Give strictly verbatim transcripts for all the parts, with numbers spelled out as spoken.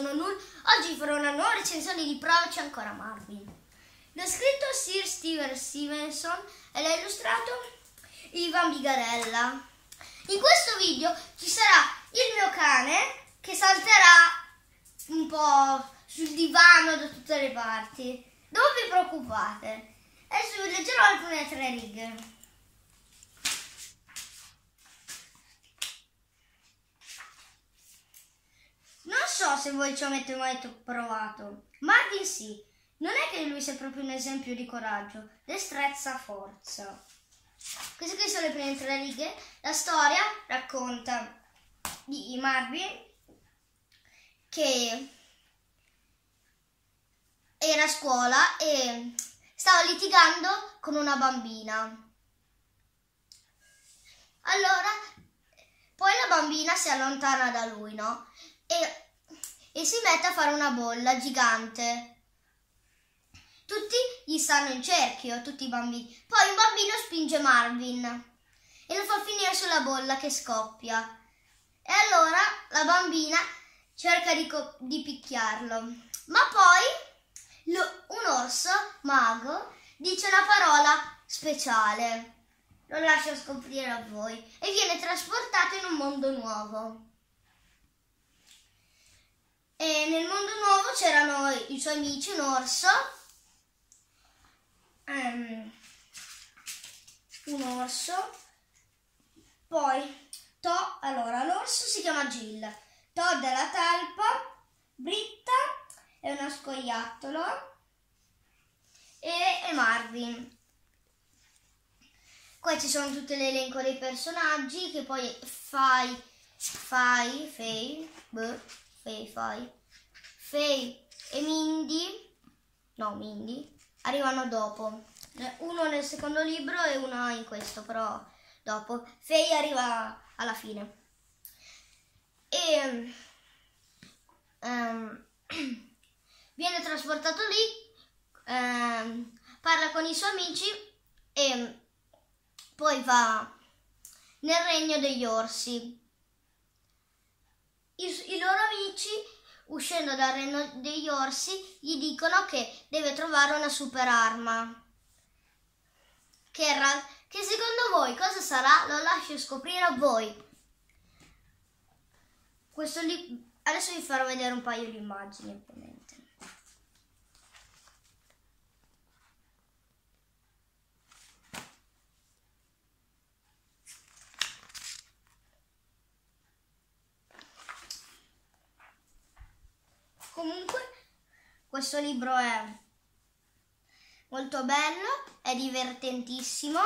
sono Null, oggi farò una nuova recensione di Provaci ancora Marvin. L'ha scritto Sir Steve Stevenson e l'ha illustrato Ivan Bigarella. In questo video ci sarà il mio cane che salterà un po' sul divano da tutte le parti. Non vi preoccupate. Adesso vi leggerò alcune tre righe. Non so se voi ci avete mai provato. Marvin sì. Non è che lui sia proprio un esempio di coraggio, destrezza, forza. Queste qui sono le prime tre righe. La storia racconta di Marvin che era a scuola e stava litigando con una bambina. Allora, poi la bambina si allontana da lui, no? E, e si mette a fare una bolla gigante. Tutti gli stanno in cerchio, tutti i bambini. Poi un bambino spinge Marvin e lo fa finire sulla bolla che scoppia. E allora la bambina cerca di, di picchiarlo. Ma poi lo, un orso mago dice una parola speciale. Lo lascio scoprire a voi. E viene trasportato in un mondo nuovo. E nel mondo nuovo c'erano i suoi amici, un orso. Um, un orso. Poi Tod, allora l'orso si chiama Gill, Tod è la talpa, Britta è uno scoiattolo e, e Marvin. Qua ci sono tutto l'elenco dei personaggi che poi Fei, Fei, Fei, Fei, Fei, Fei e Mindy, no Mindy, arrivano dopo, uno nel secondo libro e uno in questo, però dopo. Fei arriva alla fine. E um, viene trasportato lì, um, parla con i suoi amici e poi va nel regno degli orsi. I, i loro amici, uscendo dal regno degli orsi, gli dicono che deve trovare una super arma. Che, che secondo voi cosa sarà? Lo lascio scoprire a voi. Questo lì, adesso vi farò vedere un paio di immagini, ovviamente. Comunque, questo libro è molto bello, è divertentissimo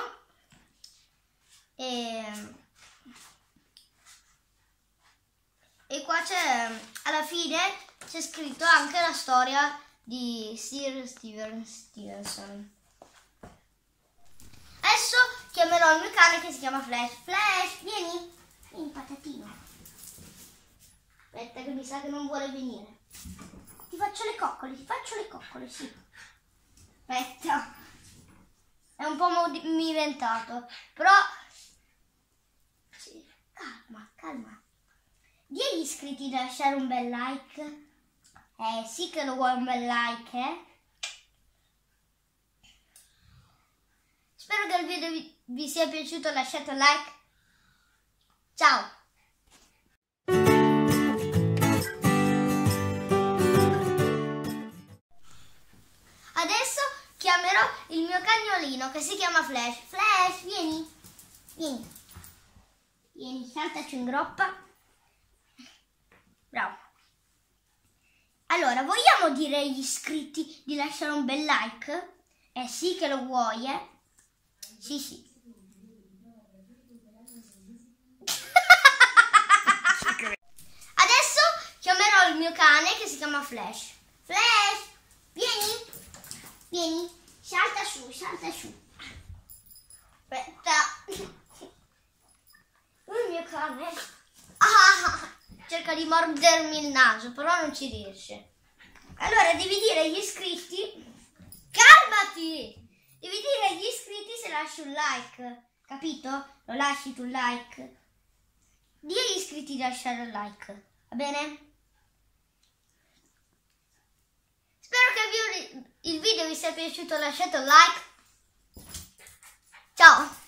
e, e qua c'è, alla fine c'è scritto anche la storia di Sir Steve Stevenson. Adesso chiamerò il mio cane che si chiama Flash. Flash, vieni, vieni patatino. Aspetta che mi sa che non vuole venire. Ti faccio le coccole, ti faccio le coccole, sì. Aspetta. È un po' movimentato, però... Sì. Calma, calma. Diegli iscritti di lasciare un bel like. Eh, sì che lo vuoi un bel like, eh. Spero che il video vi, vi sia piaciuto, lasciate un like. Ciao. Il mio cagnolino che si chiama Flash. Flash, vieni, vieni, vieni, saltaci in groppa. Bravo. Allora, vogliamo dire agli iscritti di lasciare un bel like? Eh sì che lo vuoi, eh? Sì, sì. Adesso chiamerò il mio cane che si chiama Flash. Flash, vieni, vieni. Salta su, salta su. Aspetta. Il mio cane. Ah, cerca di mordermi il naso, però non ci riesce. Allora devi dire agli iscritti. Calmati! Devi dire agli iscritti se lasci un like. Capito? Lo lasci tu un like. Dì agli iscritti di lasciare un like. Va bene? il video vi sia piaciuto lasciate un like. Ciao!